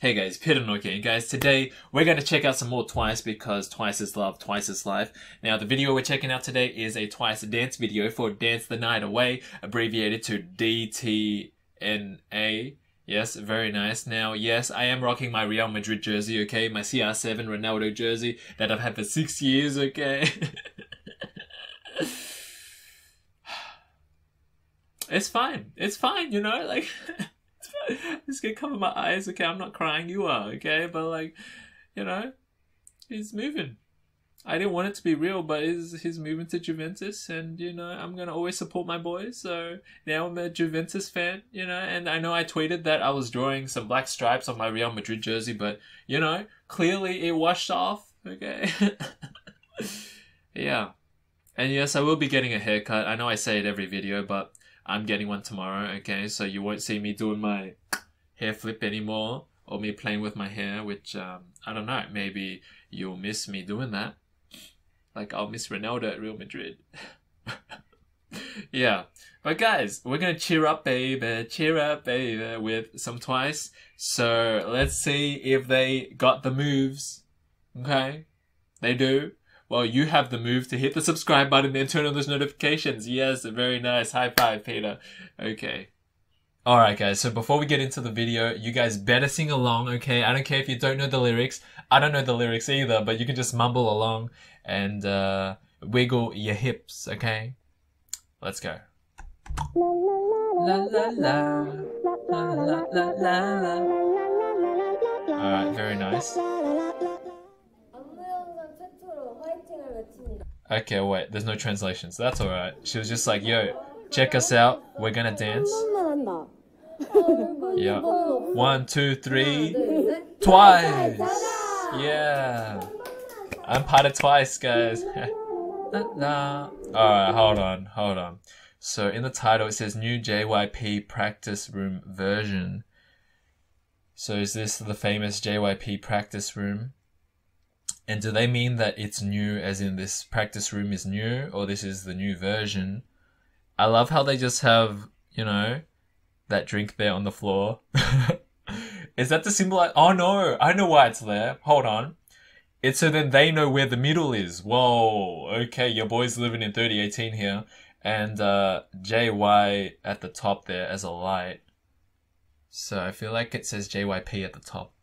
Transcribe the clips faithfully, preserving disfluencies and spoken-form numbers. Hey guys, Peternoic here. Guys, today we're going to check out some more TWICE because TWICE is love, TWICE is life. Now the video we're checking out today is a TWICE dance video for Dance the Night Away, abbreviated to D T N A. Yes, very nice. Now, yes, I am rocking my Real Madrid jersey, okay? My C R seven Ronaldo jersey that I've had for six years, okay? It's fine. It's fine, you know? Like... It's gonna cover my eyes, okay? I'm not crying, you are, okay? But, like, you know, he's moving. I didn't want it to be real, but he's, he's moving to Juventus, and, you know, I'm gonna always support my boys, so now I'm a Juventus fan, you know? And I know I tweeted that I was drawing some black stripes on my Real Madrid jersey, but, you know, clearly it washed off, okay? Yeah. And yes, I will be getting a haircut. I know I say it every video, but I'm getting one tomorrow, okay? So you won't see me doing my hair flip anymore or me playing with my hair, which, um, I don't know, maybe you'll miss me doing that. Like, I'll miss Ronaldo at Real Madrid. Yeah. But guys, we're gonna cheer up, baby, cheer up, baby, with some TWICE. So let's see if they got the moves, okay? They do. Well, you have the move to hit the subscribe button and turn on those notifications. Yes, very nice. High five, Peter. Okay. Alright guys, so before we get into the video, you guys better sing along, okay? I don't care if you don't know the lyrics. I don't know the lyrics either, but you can just mumble along and uh, wiggle your hips, okay? Let's go. Alright, very nice. Okay, wait, there's no translations. That's alright. She was just like, yo, check us out. We're gonna dance. Yeah. One, two, three. TWICE! Yeah. I'm part of TWICE, guys. Alright, hold on, hold on. So in the title, it says New J Y P Practice Room Version. So is this the famous J Y P Practice Room? And do they mean that it's new, as in this practice room is new, or this is the new version? I love how they just have, you know, that drink there on the floor. Is that to symbolize? Oh no, I know why it's there. Hold on. It's so then they know where the middle is. Whoa, okay, your boy's living in thirty eighteen here. And uh, J Y at the top there as a light. So I feel like it says J Y P at the top.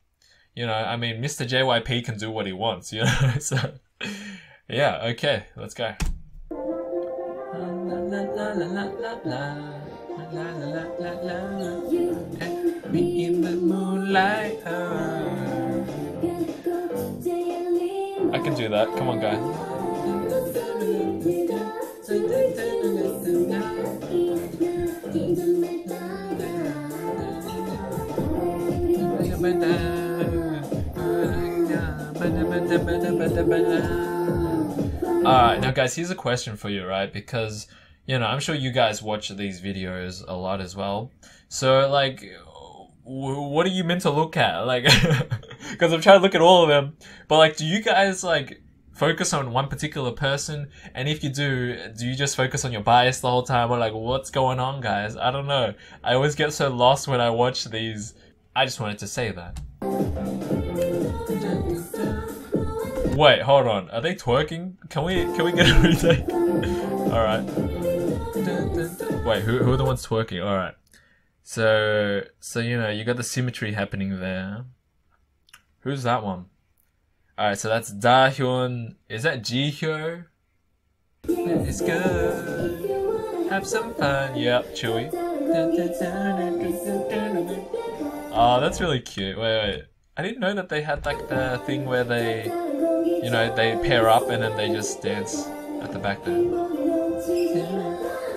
You know, I mean, Mister J Y P can do what he wants, you know, so, yeah, okay, let's go. Me in the moonlight. I can do that, come on, guy. Alright, now guys, here's a question for you, right? Because, you know, I'm sure you guys watch these videos a lot as well. So, like, what are you meant to look at? Like, because I'm trying to look at all of them. But, like, do you guys, like, focus on one particular person? And if you do, do you just focus on your bias the whole time? Or, like, what's going on, guys? I don't know. I always get so lost when I watch these. I just wanted to say that. Wait, hold on. Are they twerking? Can we can we get a retake? All right. Wait, who who are the ones twerking? All right. So so you know you got the symmetry happening there. Who's that one? All right. So that's Dahyun. Is that Jihyo? It's good. Have some fun. Yep, Chewy. Oh, that's really cute. Wait, wait. I didn't know that they had like the thing where they. You know, they pair up and then they just dance at the back there. two,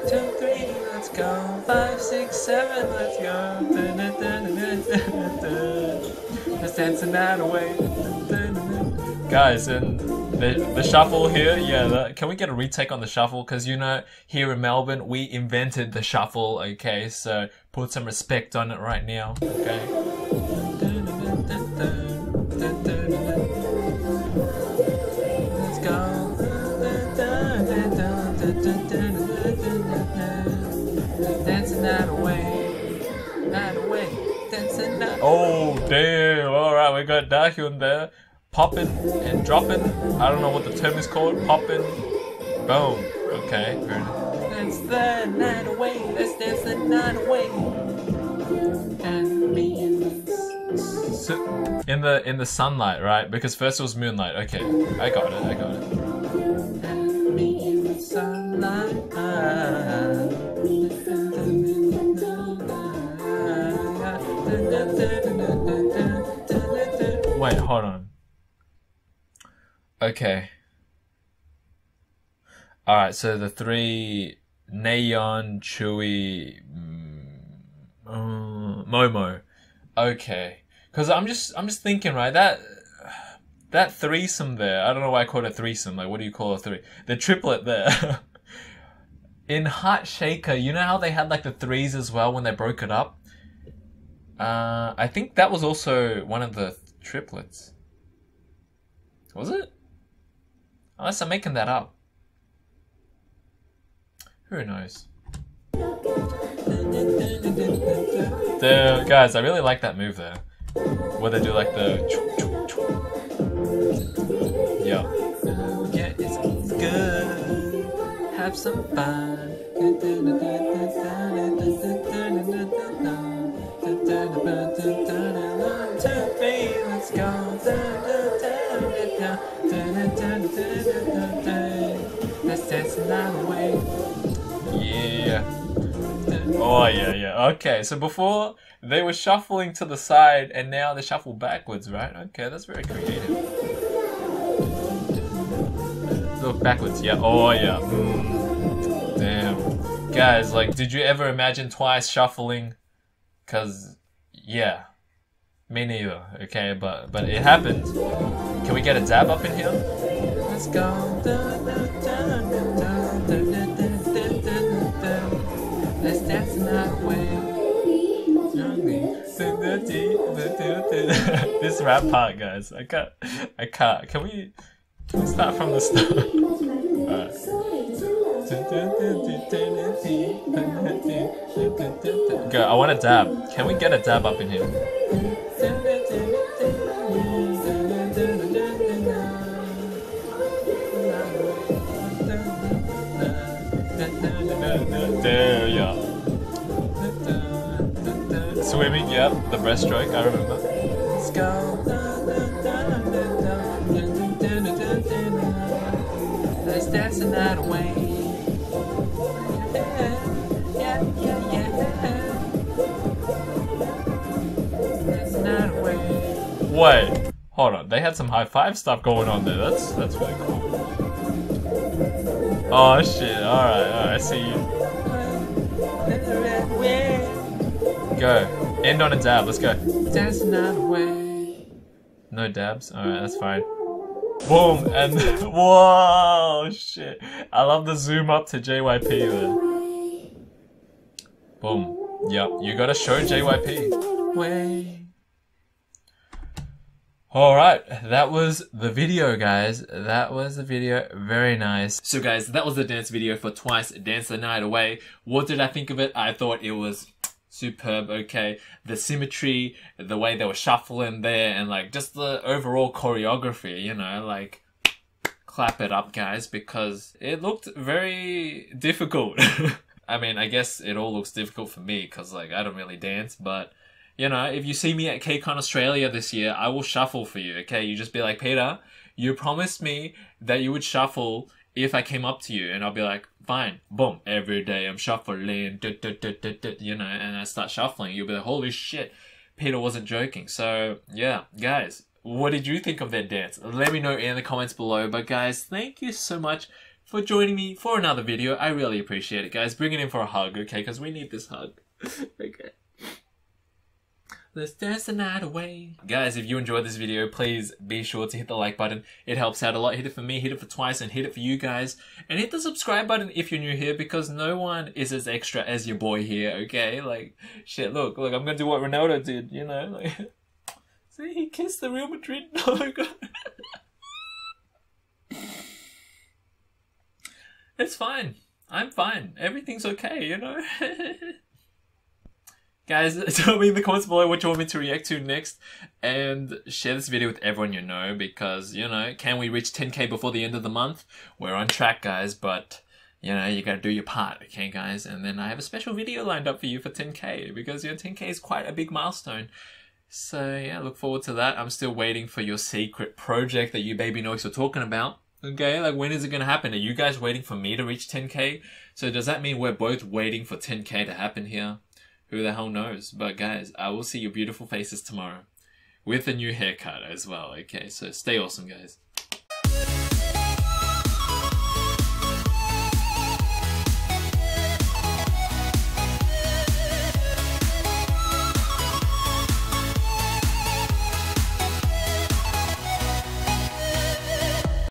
three, let's go. five, six, seven, let's go. Let's dance the night away. Guys, and the, the shuffle here, yeah, the, can we get a retake on the shuffle? Because, you know, here in Melbourne, we invented the shuffle, okay? So, put some respect on it right now, okay? Dancing that away, that away, dancing that. Oh damn! alright, we got Dahyun there. Popping and dropping. I don't know what the term is called. Popping. Boom. Okay, fair enough. Dance the night away. Let's dance the night away. And me and the... In the in the sunlight, right? Because first it was moonlight. Okay, I got it. I got it. And me in the sunlight. Wait, hold on. Okay. Alright, so the three, Nayeon, Chewy, um, Momo. Okay. Because I'm just, I'm just thinking, right, that, that threesome there, I don't know why I called it a threesome, like what do you call a three? The triplet there. In Heart Shaker, you know how they had like the threes as well when they broke it up? Uh, I think that was also one of the triplets. Was it? Unless I'm making that up. Who knows? The guys, I really like that move there. Where they do like the choo, choo, choo. Yeah. Yeah, it's good. Have some fun. Let's go. Let's dance the night away. Yeah. Oh yeah, yeah. Okay, so before they were shuffling to the side and now they shuffle backwards, right? Okay, that's very creative. Look backwards, yeah. Oh yeah. Mm. Damn. Guys, like, did you ever imagine TWICE shuffling? Cause yeah. Me neither. Okay, but but it happened. Can we get a dab up in here? Let's go. Dun, dun, dun, dun, dun, dun, dun. Let's dance the night away. This rap part, guys, I can't, I can't, can we, can we start from the start? Alright. Go, I want a dab, can we get a dab up in here? There, yeah. Swimming, yeah, the breaststroke, I remember. Let's go. Let's dance the night away. Yeah, yeah, yeah. Dance the night away. Wait, hold on. They had some high five stuff going on there. That's that's really cool. Oh shit! All right, all right. I see you. Go. End on a dab. Let's go. Dance that way. No dabs? Alright, that's fine. Boom. And whoa, shit. I love the zoom up to J Y P there. Boom. Yep. You gotta show J Y P. Way. Alright, that was the video, guys. That was the video. Very nice. So guys, that was the dance video for TWICE, Dance the Night Away. What did I think of it? I thought it was superb. Okay, the symmetry, the way they were shuffling there, and like just the overall choreography, you know, like clap it up, guys, because it looked very difficult. I mean, I guess it all looks difficult for me because like I don't really dance, but you know, if you see me at K con Australia this year, I will shuffle for you, okay? You just be like, Peter, you promised me that you would shuffle if I came up to you. And I'll be like, fine, boom, every day I'm shuffling, duh, duh, duh, duh, duh, you know, and I start shuffling. You'll be like, holy shit, Peter wasn't joking. So, yeah, guys, what did you think of their dance? Let me know in the comments below. But, guys, thank you so much for joining me for another video. I really appreciate it, guys. Bring it in for a hug, okay? Because we need this hug. Okay. Let's dance the night away. Guys, if you enjoyed this video, please be sure to hit the like button. It helps out a lot. Hit it for me, hit it for TWICE, and hit it for you guys. And hit the subscribe button if you're new here, because no one is as extra as your boy here, okay? Like, shit, look, look, I'm gonna do what Ronaldo did, you know? Like, see, he kissed the Real Madrid logo. It's fine. I'm fine. Everything's okay, you know? Guys, tell me in the comments below what you want me to react to next, and share this video with everyone you know, because, you know, can we reach ten K before the end of the month? We're on track, guys, but, you know, you gotta do your part, okay, guys? And then I have a special video lined up for you for ten K, because your ten K is quite a big milestone. So, yeah, look forward to that. I'm still waiting for your secret project that you baby noiks were talking about. Okay, like, when is it going to happen? Are you guys waiting for me to reach ten K? So does that mean we're both waiting for ten K to happen here? Who the hell knows? But guys, I will see your beautiful faces tomorrow. With a new haircut as well, okay? So stay awesome, guys.